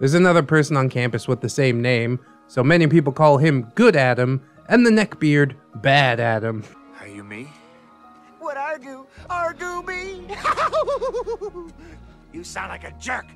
There's another person on campus with the same name, so many people call him Good Adam, and the neckbeard, Bad Adam. Are you me? What argue me? You sound like a jerk.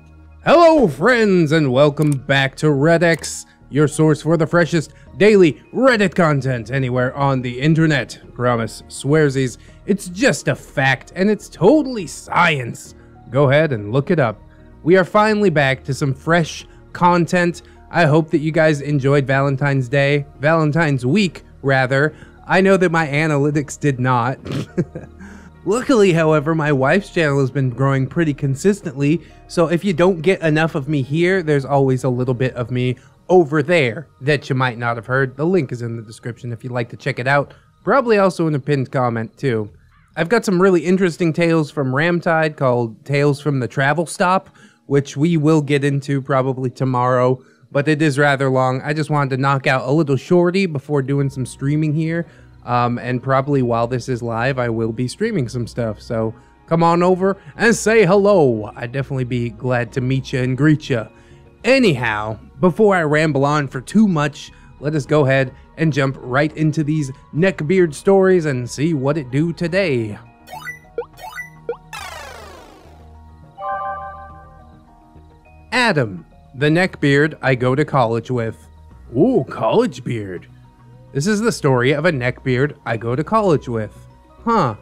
Hello friends, and welcome back to ReddX, your source for the freshest daily Reddit content anywhere on the internet. Promise, swearsies, it's just a fact, and it's totally science. Go ahead and look it up. We are finally back to some fresh content. I hope that you guys enjoyed Valentine's Day, Valentine's week, rather. I know that my analytics did not. Luckily, however, my wife's channel has been growing pretty consistently, so if you don't get enough of me here, there's always a little bit of me over there that you might not have heard. The link is in the description if you'd like to check it out. Probably also in a pinned comment, too. I've got some really interesting tales from Ramtide called Tales from the Travel Stop, which we will get into probably tomorrow, but it is rather long. I just wanted to knock out a little shorty before doing some streaming here, and probably while this is live, I will be streaming some stuff, so come on over and say hello. I'd definitely be glad to meet you and greet you. Anyhow, before I ramble on for too much, let us go ahead and jump right into these neckbeard stories and see what it do today. Adam, the neckbeard I go to college with. Ooh, college beard. This is the story of a neckbeard I go to college with. Huh.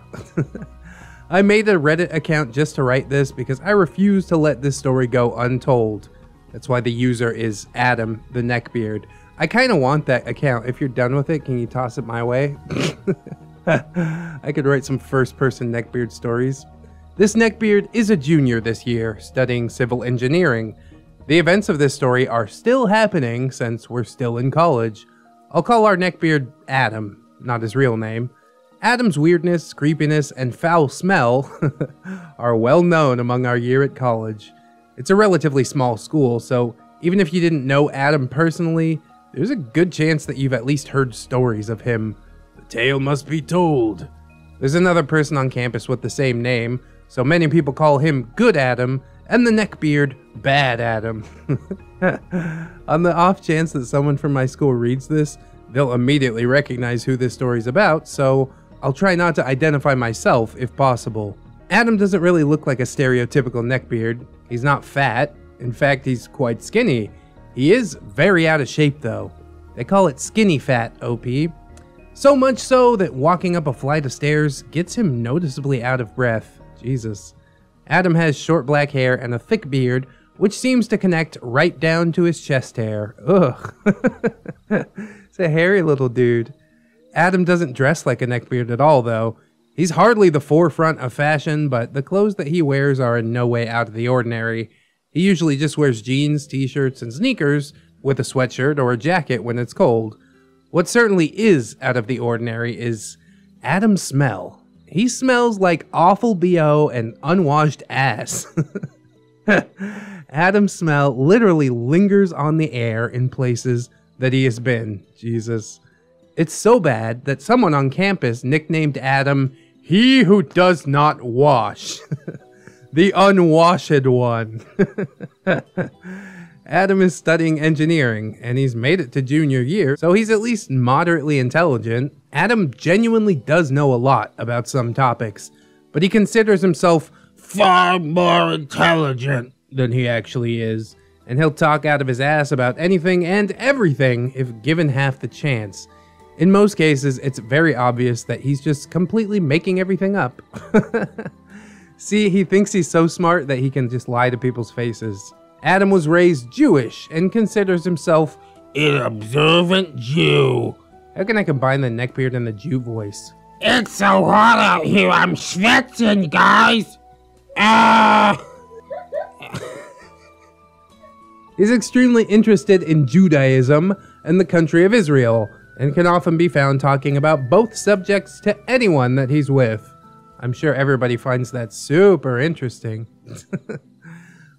I made a Reddit account just to write this because I refuse to let this story go untold. That's why the user is Adam, the neckbeard. I kind of want that account. If you're done with it, can you toss it my way? I could write some first-person neckbeard stories. This neckbeard is a junior this year, studying civil engineering. The events of this story are still happening since we're still in college. I'll call our neckbeard Adam, not his real name. Adam's weirdness, creepiness, and foul smell are well known among our year at college. It's a relatively small school, so even if you didn't know Adam personally, there's a good chance that you've at least heard stories of him. The tale must be told. There's another person on campus with the same name, so many people call him Good Adam, and the neckbeard, Bad Adam. On the off chance that someone from my school reads this, they'll immediately recognize who this story's about, so I'll try not to identify myself if possible. Adam doesn't really look like a stereotypical neckbeard. He's not fat. In fact, he's quite skinny. He is very out of shape, though. They call it skinny fat, OP. So much so that walking up a flight of stairs gets him noticeably out of breath. Jesus. Adam has short black hair and a thick beard, which seems to connect right down to his chest hair. Ugh. It's a hairy little dude. Adam doesn't dress like a neckbeard at all, though. He's hardly the forefront of fashion, but the clothes that he wears are in no way out of the ordinary. He usually just wears jeans, t-shirts, and sneakers with a sweatshirt or a jacket when it's cold. What certainly is out of the ordinary is Adam's smell. He smells like awful BO and unwashed ass. Adam's smell literally lingers on the air in places that he has been. Jesus. It's so bad that someone on campus nicknamed Adam, "He who does not wash." The unwashed one. Adam is studying engineering, and he's made it to junior year, so he's at least moderately intelligent. Adam genuinely does know a lot about some topics, but he considers himself far more intelligent than he actually is, and he'll talk out of his ass about anything and everything if given half the chance. In most cases, it's very obvious that he's just completely making everything up. See, he thinks he's so smart that he can just lie to people's faces. Adam was raised Jewish and considers himself an observant Jew. How can I combine the neckbeard and the Jew voice? It's so hot out here, I'm schwitzing, guys! He's extremely interested in Judaism and the country of Israel, and can often be found talking about both subjects to anyone that he's with. I'm sure everybody finds that super interesting.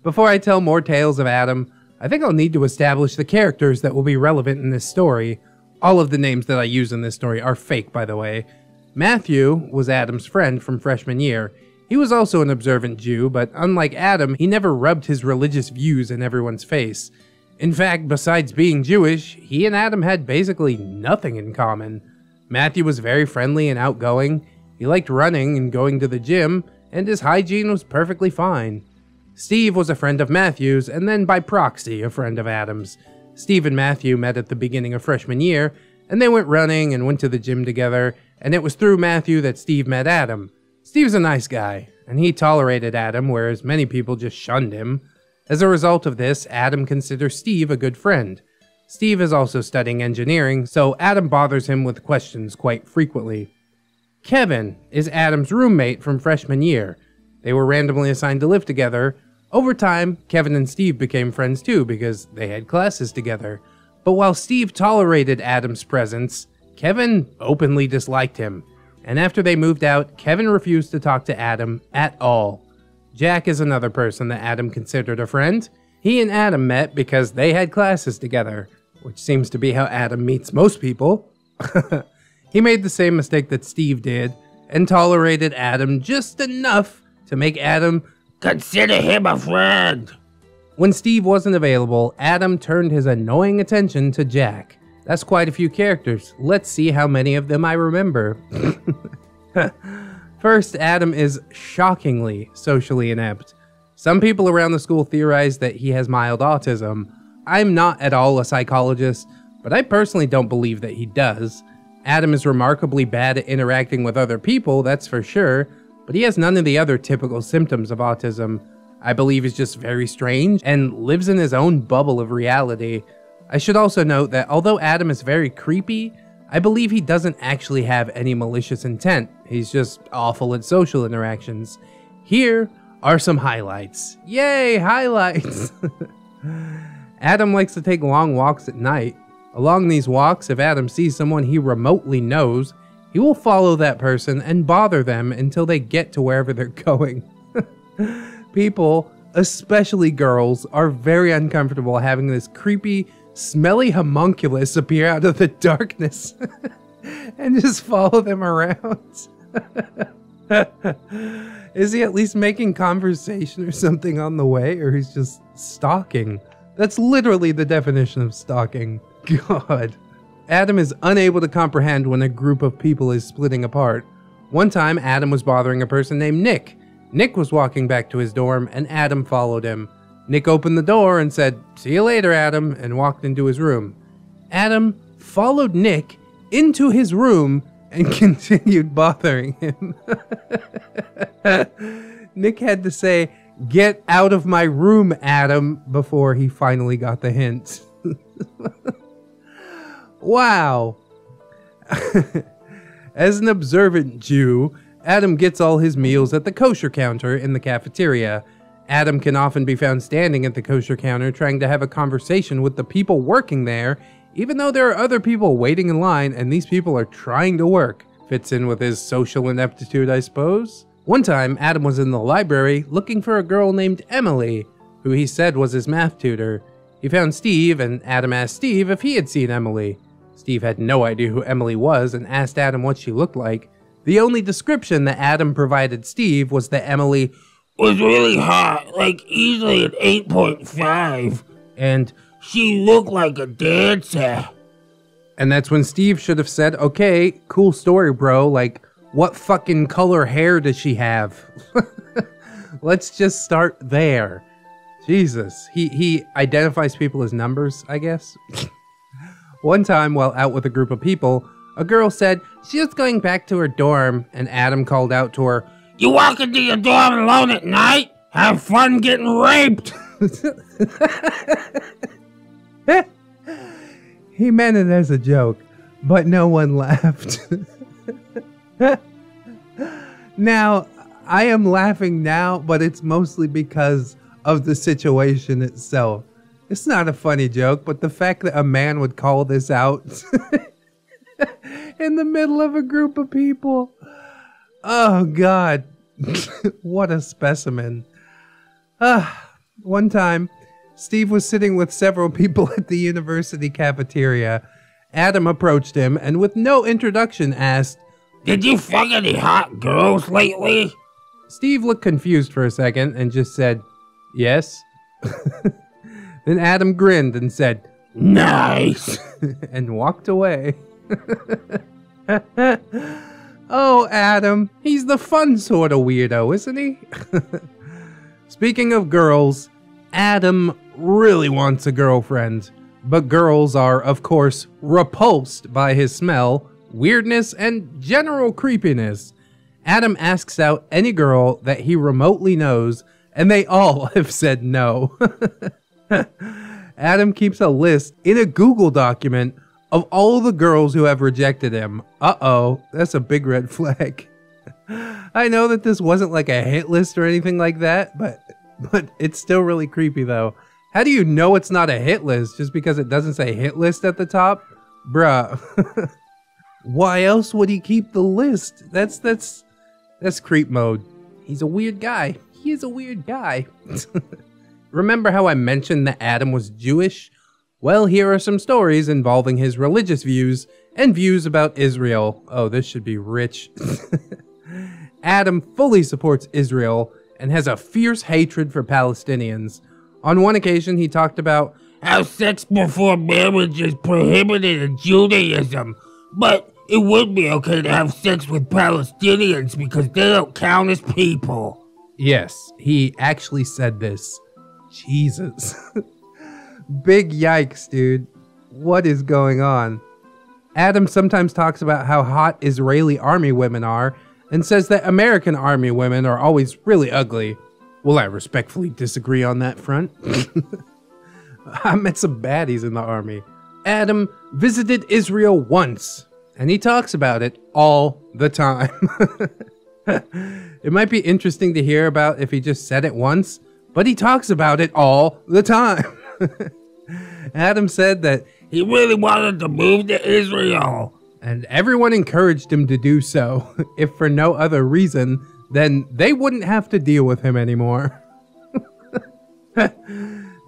Before I tell more tales of Adam, I think I'll need to establish the characters that will be relevant in this story. All of the names that I use in this story are fake, by the way. Matthew was Adam's friend from freshman year. He He was also an observant Jew, but unlike Adam, he never rubbed his religious views in everyone's face. In fact, besides being Jewish, he and Adam had basically nothing in common. Matthew was very friendly and outgoing, he liked running and going to the gym, and his hygiene was perfectly fine. Steve was a friend of Matthew's, and then by proxy, a friend of Adam's. Steve and Matthew met at the beginning of freshman year, and they went running and went to the gym together, and it was through Matthew that Steve met Adam. Steve's a nice guy, and he tolerated Adam, whereas many people just shunned him. As a result of this, Adam considers Steve a good friend. Steve is also studying engineering, so Adam bothers him with questions quite frequently. Kevin is Adam's roommate from freshman year. They were randomly assigned to live together. Over time, Kevin and Steve became friends too because they had classes together. But while Steve tolerated Adam's presence, Kevin openly disliked him. And after they moved out, Kevin refused to talk to Adam at all. Jack is another person that Adam considered a friend. He and Adam met because they had classes together, which seems to be how Adam meets most people. He made the same mistake that Steve did and tolerated Adam just enough to make Adam consider him a friend. When Steve wasn't available, Adam turned his annoying attention to Jack. That's quite a few characters. Let's see how many of them I remember. First, Adam is shockingly socially inept. Some people around the school theorize that he has mild autism. I'm not at all a psychologist, but I personally don't believe that he does. Adam is remarkably bad at interacting with other people, that's for sure, but he has none of the other typical symptoms of autism. I believe he's just very strange and lives in his own bubble of reality. I should also note that although Adam is very creepy, I believe he doesn't actually have any malicious intent. He's just awful at social interactions. Here are some highlights. Yay, highlights! Adam likes to take long walks at night. Along these walks, if Adam sees someone he remotely knows, he will follow that person and bother them until they get to wherever they're going. People, especially girls, are very uncomfortable having this creepy, smelly homunculus appear out of the darkness and just follow them around. Is he at least making conversation or something on the way, or he's just stalking? That's literally the definition of stalking. God. Adam is unable to comprehend when a group of people is splitting apart. One time, Adam was bothering a person named Nick. Nick was walking back to his dorm, and Adam followed him. Nick opened the door and said, "See you later, Adam," and walked into his room. Adam followed Nick into his room and continued bothering him. Nick had to say, "Get out of my room, Adam," before he finally got the hint. Wow. As an observant Jew, Adam gets all his meals at the kosher counter in the cafeteria. Adam can often be found standing at the kosher counter trying to have a conversation with the people working there, even though there are other people waiting in line and these people are trying to work. Fits in with his social ineptitude, I suppose. One time, Adam was in the library looking for a girl named Emily, who he said was his math tutor. He found Steve, and Adam asked Steve if he had seen Emily. Steve had no idea who Emily was and asked Adam what she looked like. The only description that Adam provided Steve was that Emily was really hot, like easily an 8.5, and she looked like a dancer. And that's when Steve should have said, "Okay, cool story, bro, like, what fucking color hair does she have?" Let's just start there. Jesus, he identifies people as numbers, I guess. One time, while out with a group of people, a girl said she was going back to her dorm, and Adam called out to her, "You walk into your dorm alone at night? Have fun getting raped!" He meant it as a joke, but no one laughed. Now, I am laughing now, but it's mostly because of the situation itself. It's not a funny joke, but the fact that a man would call this out in the middle of a group of people. Oh, God. What a specimen. One time, Steve was sitting with several people at the university cafeteria. Adam approached him and with no introduction asked, "Did you fuck any hot girls lately?" Steve looked confused for a second and just said, yes. Then Adam grinned and said, nice! and walked away. Oh, Adam, he's the fun sort of weirdo, isn't he? Speaking of girls, Adam really wants a girlfriend, but girls are, of course, repulsed by his smell, weirdness, and general creepiness. Adam asks out any girl that he remotely knows, and they all have said no. Adam keeps a list in a Google document of all the girls who have rejected him. Uh-oh, that's a big red flag. I know that this wasn't like a hit list or anything like that, but it's still really creepy though. How do you know it's not a hit list just because it doesn't say hit list at the top? Bruh. Why else would he keep the list? That's creep mode. He's a weird guy. He is a weird guy. Remember how I mentioned that Adam was Jewish? Well, here are some stories involving his religious views and views about Israel. Oh, this should be rich. Adam fully supports Israel and has a fierce hatred for Palestinians. On one occasion, he talked about how sex before marriage is prohibited in Judaism, but it would be okay to have sex with Palestinians because they don't count as people. Yes, he actually said this. Jesus. Big yikes, dude. What is going on? Adam sometimes talks about how hot Israeli army women are and says that American army women are always really ugly. Well, I respectfully disagree on that front. I met some baddies in the army. Adam visited Israel once, and he talks about it all the time. It might be interesting to hear about if he just said it once, but he talks about it all the time. Adam said that he really wanted to move to Israel, and everyone encouraged him to do so, if for no other reason then they wouldn't have to deal with him anymore.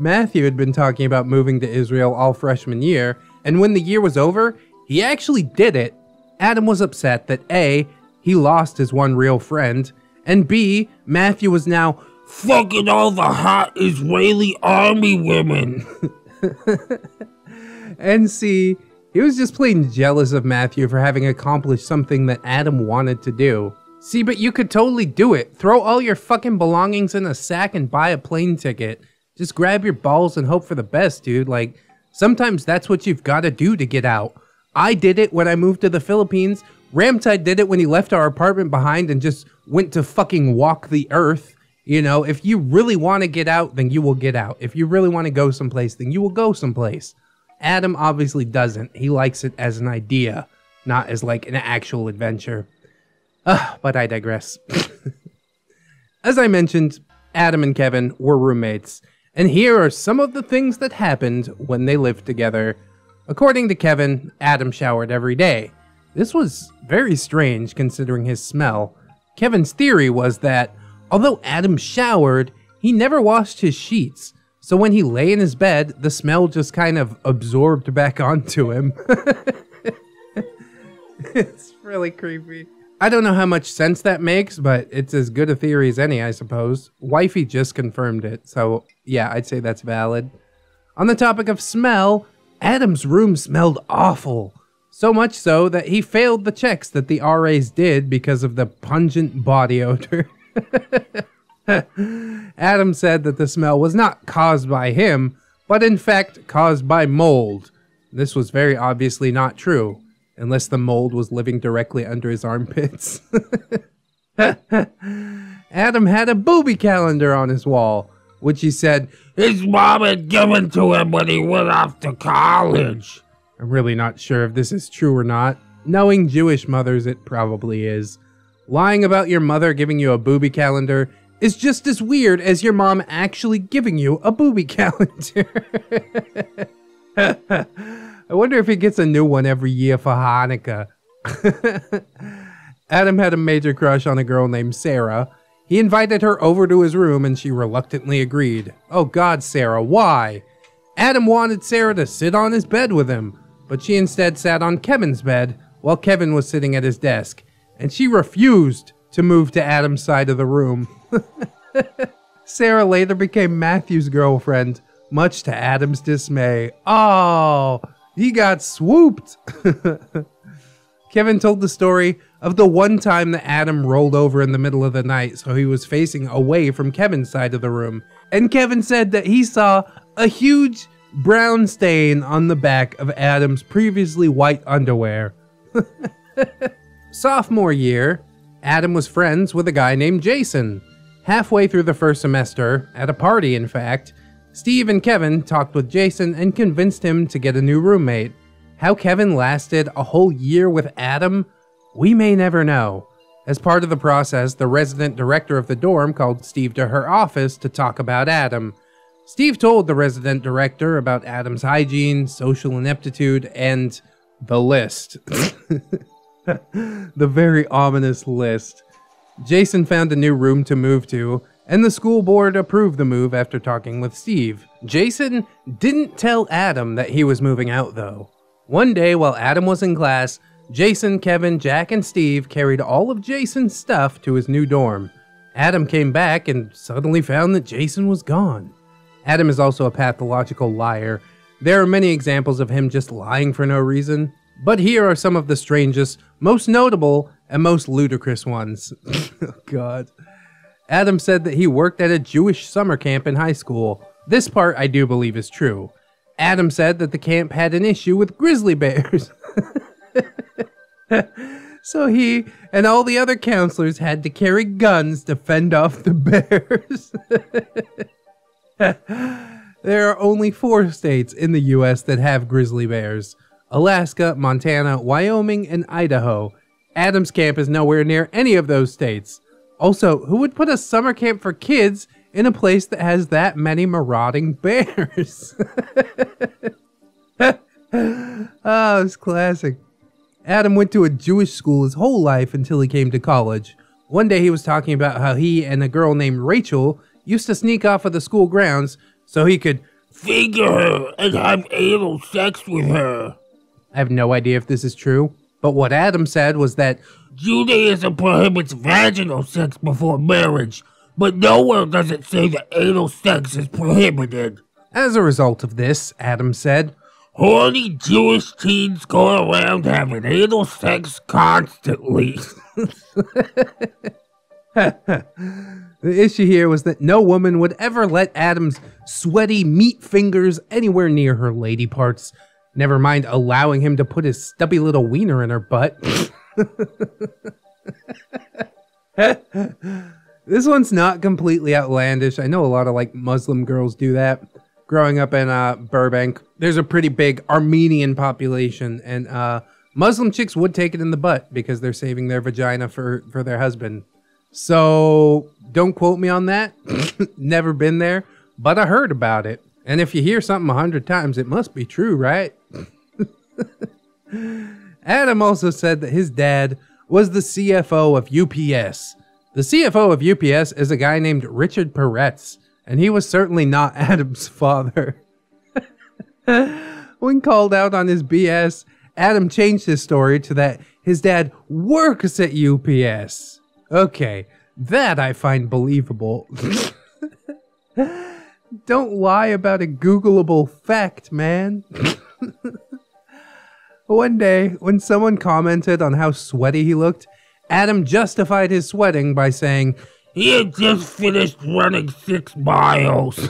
Matthew had been talking about moving to Israel all freshman year, and when the year was over, he actually did it. Adam was upset that A, he lost his one real friend, and B, Matthew was now fucking all the hot Israeli army women. And C, he was just plain jealous of Matthew for having accomplished something that Adam wanted to do. See, but you could totally do it. Throw all your fucking belongings in a sack and buy a plane ticket. Just grab your balls and hope for the best, dude. Like, sometimes that's what you've got to do to get out. I did it when I moved to the Philippines. Ramtide did it when he left our apartment behind and just went to fucking walk the earth. You know, if you really want to get out, then you will get out. If you really want to go someplace, then you will go someplace. Adam obviously doesn't. He likes it as an idea, not as like an actual adventure. But I digress. As I mentioned, Adam and Kevin were roommates, and here are some of the things that happened when they lived together. According to Kevin, Adam showered every day. This was very strange considering his smell. Kevin's theory was that, although Adam showered, he never washed his sheets, so when he lay in his bed, the smell just kind of absorbed back onto him. It's really creepy. I don't know how much sense that makes, but it's as good a theory as any, I suppose. Wifey just confirmed it, so yeah, I'd say that's valid. On the topic of smell, Adam's room smelled awful. So much so that he failed the checks that the RAs did because of the pungent body odor. Adam said that the smell was not caused by him, but in fact caused by mold. This was very obviously not true. Unless the mold was living directly under his armpits. Adam had a booby calendar on his wall, which he said his mom had given to him when he went off to college. I'm really not sure if this is true or not. Knowing Jewish mothers, it probably is. Lying about your mother giving you a booby calendar is just as weird as your mom actually giving you a booby calendar. I wonder if he gets a new one every year for Hanukkah. Adam had a major crush on a girl named Sarah. He invited her over to his room and she reluctantly agreed. Oh God, Sarah, why? Adam wanted Sarah to sit on his bed with him, but she instead sat on Kevin's bed while Kevin was sitting at his desk, and she refused to move to Adam's side of the room. Sarah later became Matthew's girlfriend, much to Adam's dismay. Oh, he got swooped. Kevin told the story of the one time that Adam rolled over in the middle of the night, so he was facing away from Kevin's side of the room. And Kevin said that he saw a huge brown stain on the back of Adam's previously white underwear. Sophomore year, Adam was friends with a guy named Jason. Halfway through the first semester, at a party in fact, Steve and Kevin talked with Jason and convinced him to get a new roommate. How Kevin lasted a whole year with Adam, we may never know. As part of the process, the resident director of the dorm called Steve to her office to talk about Adam. Steve told the resident director about Adam's hygiene, social ineptitude, and the list. The very ominous list. Jason found a new room to move to, and the school board approved the move after talking with Steve. Jason didn't tell Adam that he was moving out, though. One day, while Adam was in class, Jason, Kevin, Jack, and Steve carried all of Jason's stuff to his new dorm. Adam came back and suddenly found that Jason was gone. Adam is also a pathological liar. There are many examples of him just lying for no reason, but here are some of the strangest, most notable, and most ludicrous ones. Oh God. Adam said that he worked at a Jewish summer camp in high school. This part I do believe is true. Adam said that the camp had an issue with grizzly bears. So he and all the other counselors had to carry guns to fend off the bears. There are only 4 states in the US that have grizzly bears: Alaska, Montana, Wyoming, and Idaho. Adam's camp is nowhere near any of those states. Also, who would put a summer camp for kids in a place that has that many marauding bears? Oh, it's classic. Adam went to a Jewish school his whole life until he came to college. One day he was talking about how he and a girl named Rachel used to sneak off of the school grounds so he could finger her and have anal sex with her. I have no idea if this is true, but what Adam said was that Judaism prohibits vaginal sex before marriage, but nowhere does it say that anal sex is prohibited. As a result of this, Adam said, horny Jewish teens go around having anal sex constantly. The issue here was that no woman would ever let Adam's sweaty meat fingers anywhere near her lady parts, never mind allowing him to put his stubby little wiener in her butt. This one's not completely outlandish. I know a lot of Muslim girls do that. Growing up in Burbank, there's a pretty big Armenian population, and Muslim chicks would take it in the butt because they're saving their vagina for their husband. So, don't quote me on that. Never been there, but I heard about it. And if you hear something 100 times, it must be true, right? Adam also said that his dad was the CFO of UPS. The CFO of UPS is a guy named Richard Peretz, and he was certainly not Adam's father. When called out on his BS, Adam changed his story to that his dad works at UPS. Okay, that I find believable. Don't lie about a Googleable fact, man. One day, when someone commented on how sweaty he looked, Adam justified his sweating by saying, he had just finished running 6 miles.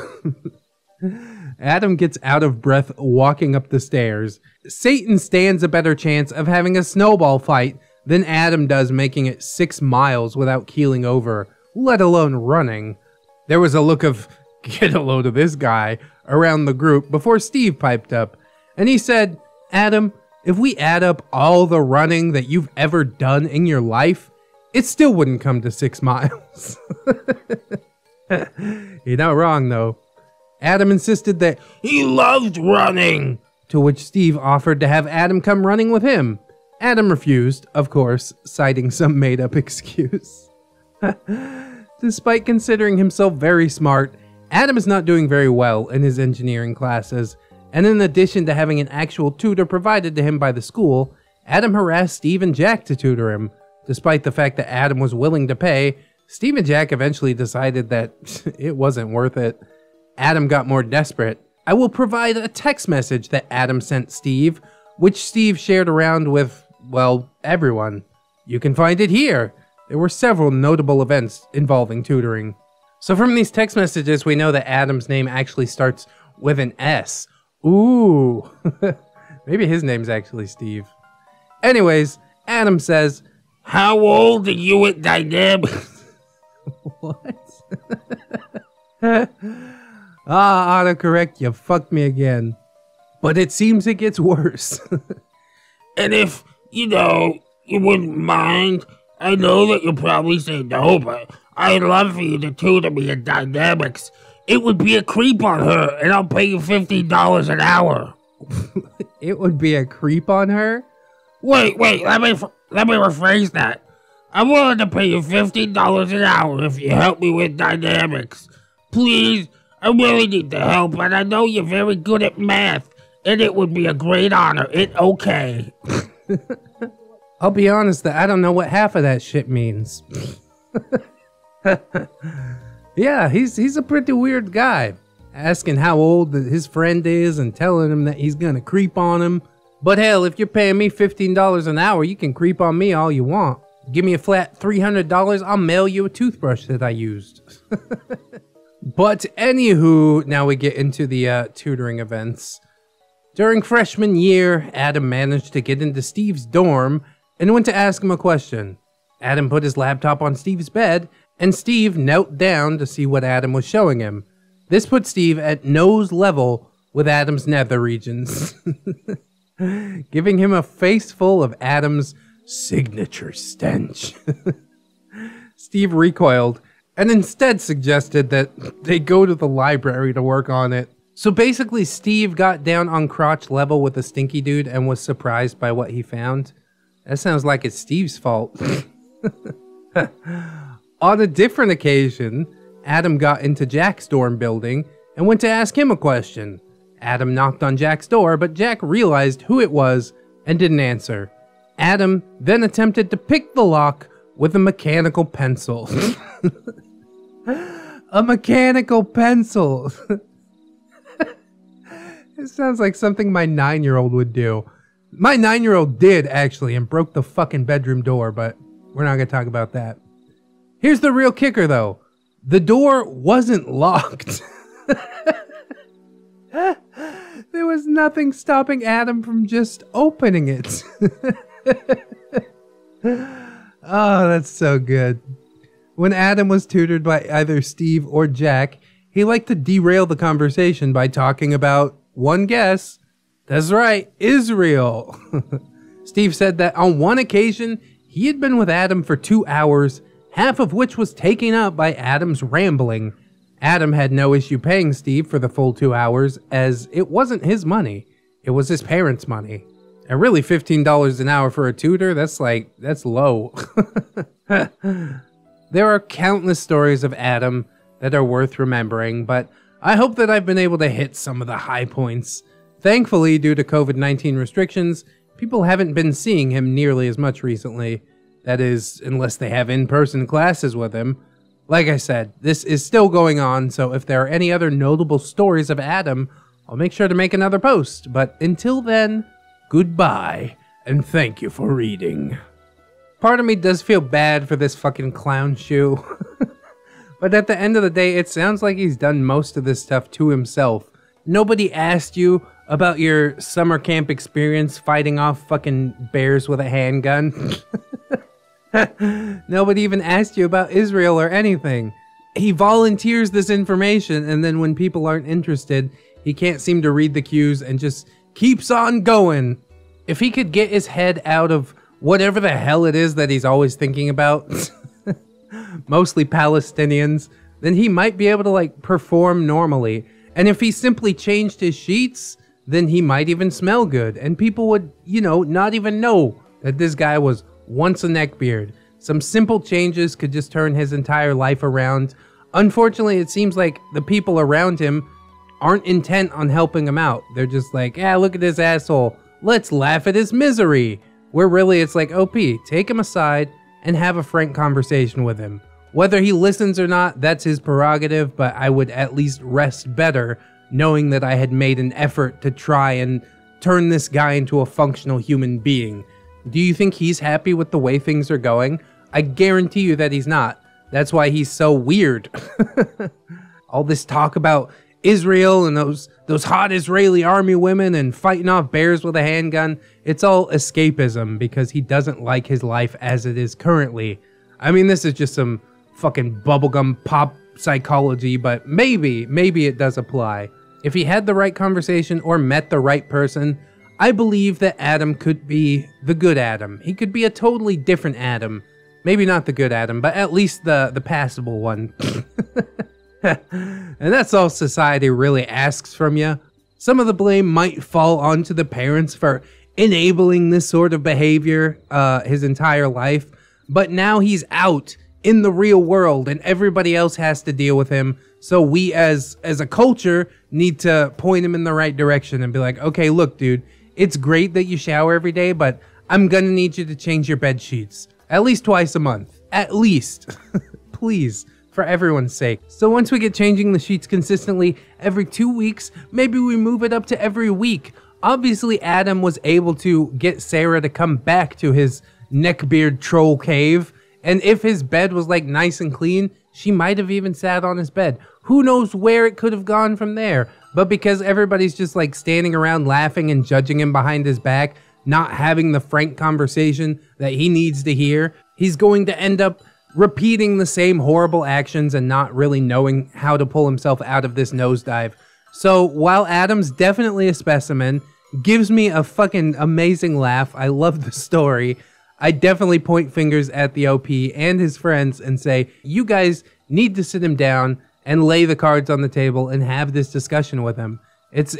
Adam gets out of breath walking up the stairs. Satan stands a better chance of having a snowball fight Then Adam does making it 6 miles without keeling over, let alone running. There was a look of, get a load of this guy, around the group before Steve piped up. And he said, Adam, if we add up all the running that you've ever done in your life, it still wouldn't come to 6 miles. You're not wrong, though. Adam insisted that he loved running, to which Steve offered to have Adam come running with him. Adam refused, of course, citing some made-up excuse. Despite considering himself very smart, Adam is not doing very well in his engineering classes, and in addition to having an actual tutor provided to him by the school, Adam harassed Steve and Jack to tutor him. Despite the fact that Adam was willing to pay, Steve and Jack eventually decided that it wasn't worth it. Adam got more desperate. I will provide a text message that Adam sent Steve, which Steve shared around with, well, everyone. You can find it here. There were several notable events involving tutoring. So from these text messages, we know that Adam's name actually starts with an S. Ooh, maybe his name's actually Steve. Anyways, Adam says, "How old are you at dynamic?" What? Ah, autocorrect, you fucked me again. But it seems it gets worse. And if, you know, you wouldn't mind, I know that you'll probably say no, but I'd love for you to tutor me in dynamics. It would be a creep on her, and I'll pay you $15 an hour. It would be a creep on her? Wait, let me rephrase that. I'm willing to pay you $15 an hour if you help me with dynamics. Please, I really need the help, and I know you're very good at math, and it would be a great honor. It's okay. I'll be honest that I don't know what half of that shit means. Yeah, he's a pretty weird guy. Asking how old his friend is and telling him that he's gonna creep on him. But hell, if you're paying me $15 an hour, you can creep on me all you want. Give me a flat $300, I'll mail you a toothbrush that I used. But anywho, now we get into the tutoring events. During freshman year, Adam managed to get into Steve's dorm and went to ask him a question. Adam put his laptop on Steve's bed, and Steve knelt down to see what Adam was showing him. This put Steve at nose level with Adam's nether regions, giving him a face full of Adam's signature stench. Steve recoiled, and instead suggested that they go to the library to work on it. So basically, Steve got down on crotch level with a stinky dude and was surprised by what he found. That sounds like it's Steve's fault. On a different occasion, Adam got into Jack's dorm building and went to ask him a question. Adam knocked on Jack's door, but Jack realized who it was and didn't answer. Adam then attempted to pick the lock with a mechanical pencil. A mechanical pencil! It sounds like something my 9-year-old would do. My 9-year-old did, actually, and broke the fucking bedroom door, but we're not going to talk about that. Here's the real kicker, though. The door wasn't locked. There was nothing stopping Adam from just opening it. Oh, that's so good. When Adam was tutored by either Steve or Jack, he liked to derail the conversation by talking about one guess. That's right, Israel. Steve said that on one occasion, he had been with Adam for 2 hours, half of which was taken up by Adam's rambling. Adam had no issue paying Steve for the full 2 hours, as it wasn't his money. It was his parents' money. And really, $15 an hour for a tutor, that's low. There are countless stories of Adam that are worth remembering, but I hope that I've been able to hit some of the high points. Thankfully, due to COVID-19 restrictions, people haven't been seeing him nearly as much recently. That is, unless they have in-person classes with him. Like I said, this is still going on, so if there are any other notable stories of Adam, I'll make sure to make another post. But until then, goodbye, and thank you for reading. Part of me does feel bad for this fucking clown shoe. But at the end of the day, it sounds like he's done most of this stuff to himself. Nobody asked you about your summer camp experience fighting off fucking bears with a handgun. Nobody even asked you about Israel or anything. He volunteers this information, and then when people aren't interested, he can't seem to read the cues and just keeps on going. If he could get his head out of whatever the hell it is that he's always thinking about, mostly Palestinians, then he might be able to like perform normally. And if he simply changed his sheets, then he might even smell good, and people would, you know, not even know that this guy was once a neckbeard. Some simple changes could just turn his entire life around. Unfortunately, it seems like the people around him aren't intent on helping him out. They're just like, ah, look at this asshole, let's laugh at his misery. Where really it's like, OP, take him aside, and have a frank conversation with him. Whether he listens or not, that's his prerogative, but I would at least rest better knowing that I had made an effort to try and turn this guy into a functional human being. Do you think he's happy with the way things are going? I guarantee you that he's not. That's why he's so weird. All this talk about Israel and those hot Israeli army women and fighting off bears with a handgun, it's all escapism because he doesn't like his life as it is currently. I mean, this is just some fucking bubblegum pop psychology, but maybe it does apply. If he had the right conversation or met the right person, I believe that Adam could be the good Adam. He could be a totally different Adam. Maybe not the good Adam, but at least the passable one. And that's all society really asks from you. Some of the blame might fall onto the parents for enabling this sort of behavior his entire life, but now he's out in the real world and everybody else has to deal with him. So we as a culture need to point him in the right direction and be like, okay, look, dude, it's great that you shower every day, but I'm gonna need you to change your bed sheets at least twice a month. At least. Please. For everyone's sake. So once we get changing the sheets consistently every 2 weeks, maybe we move it up to every week. Obviously, Adam was able to get Sarah to come back to his neckbeard troll cave, and if his bed was like nice and clean, she might have even sat on his bed. Who knows where it could have gone from there? But because everybody's just like standing around laughing and judging him behind his back, not having the frank conversation that he needs to hear, he's going to end up repeating the same horrible actions and not really knowing how to pull himself out of this nosedive. So while Adam's definitely a specimen, gives me a fucking amazing laugh, I love the story, I definitely point fingers at the OP and his friends and say, you guys need to sit him down and lay the cards on the table and have this discussion with him. It's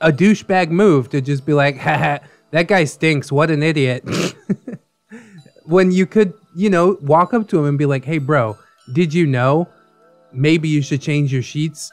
a douchebag move to just be like, haha, that guy stinks, what an idiot. When you could, you know, walk up to him and be like, hey bro, did you know? Maybe you should change your sheets.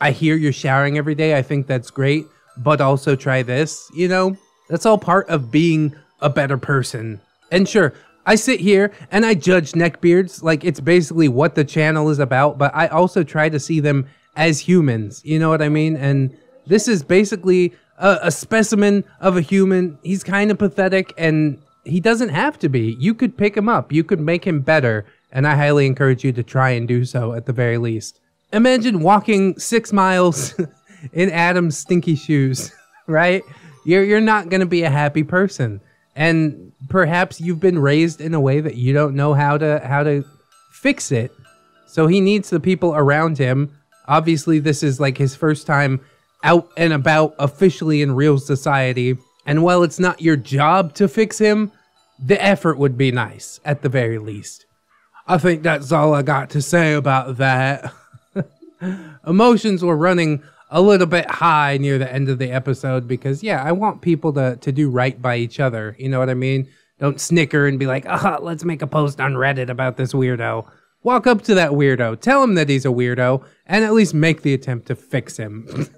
I hear you're showering every day, I think that's great, but also try this, you know? That's all part of being a better person. And sure, I sit here and I judge neckbeards, like it's basically what the channel is about, but I also try to see them as humans, you know what I mean? And this is basically a specimen of a human. He's kind of pathetic and he doesn't have to be. You could pick him up. You could make him better. And I highly encourage you to try and do so at the very least. Imagine walking 6 miles in Adam's stinky shoes, right? You're not going to be a happy person. And perhaps you've been raised in a way that you don't know how to fix it. So he needs the people around him. Obviously, this is like his first time out and about officially in real society. And while it's not your job to fix him, the effort would be nice, at the very least. I think that's all I got to say about that. Emotions were running a little bit high near the end of the episode because, yeah, I want people to do right by each other, you know what I mean? Don't snicker and be like, ah, oh, let's make a post on Reddit about this weirdo. Walk up to that weirdo, tell him that he's a weirdo, and at least make the attempt to fix him.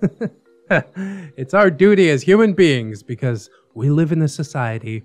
It's our duty as human beings because we live in a society.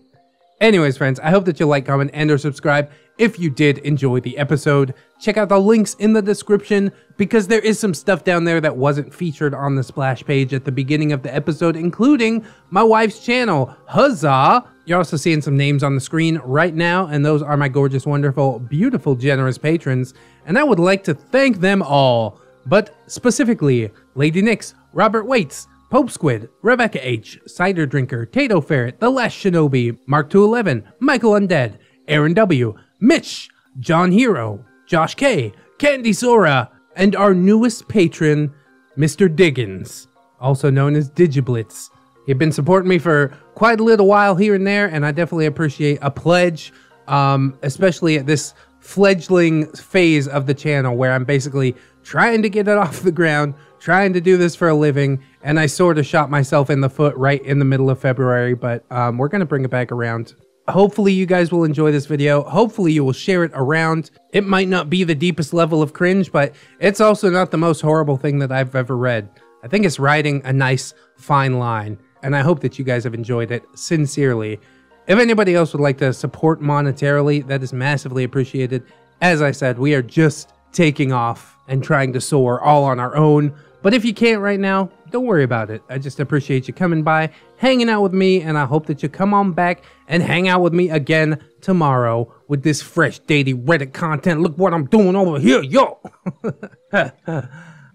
Anyways, friends, I hope that you like, comment, and or subscribe. If you did enjoy the episode, check out the links in the description because there is some stuff down there that wasn't featured on the splash page at the beginning of the episode, including my wife's channel. Huzzah! You're also seeing some names on the screen right now, and those are my gorgeous, wonderful, beautiful, generous patrons, and I would like to thank them all. But specifically, Lady Nix, Robert Waits, Pope Squid, Rebecca H, Cider Drinker, Tato Ferret, The Last Shinobi, Mark 211, Michael Undead, Aaron W, Mitch, John Hero, Josh K, Candy Sora, and our newest patron, Mr. Diggins, also known as Digiblitz. He's been supporting me for quite a little while here and there, and I definitely appreciate a pledge, especially at this fledgling phase of the channel where I'm basically trying to get it off the ground, trying to do this for a living, and I sort of shot myself in the foot right in the middle of February, but we're going to bring it back around. Hopefully you guys will enjoy this video. Hopefully you will share it around. It might not be the deepest level of cringe, but it's also not the most horrible thing that I've ever read. I think it's riding a nice fine line, and I hope that you guys have enjoyed it sincerely. If anybody else would like to support monetarily, that is massively appreciated. As I said, we are just taking off and trying to soar all on our own. But if you can't right now, don't worry about it. I just appreciate you coming by, hanging out with me, and I hope that you come on back and hang out with me again tomorrow with this fresh, daily Reddit content. Look what I'm doing over here, yo!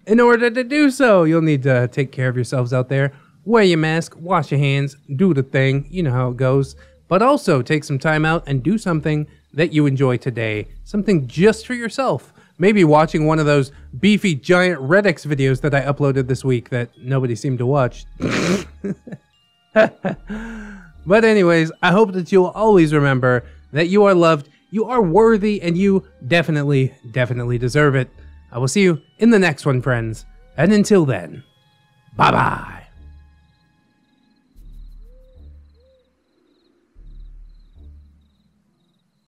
In order to do so, you'll need to take care of yourselves out there. Wear your mask, wash your hands, do the thing, you know how it goes. But also take some time out and do something that you enjoy today. Something just for yourself. Maybe watching one of those beefy giant ReddX videos that I uploaded this week that nobody seemed to watch. But anyways, I hope that you will always remember that you are loved, you are worthy, and you definitely, definitely deserve it. I will see you in the next one, friends. And until then, bye-bye.